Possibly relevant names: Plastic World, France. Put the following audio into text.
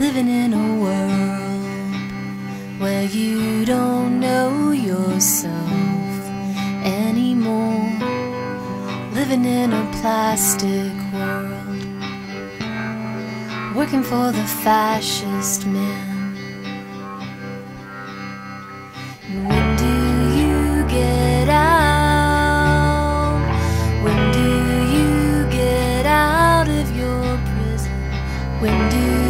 living in a world where you don't know yourself anymore, living in a plastic world, working for the fascist man. When do you get out? When do you get out of your prison? When do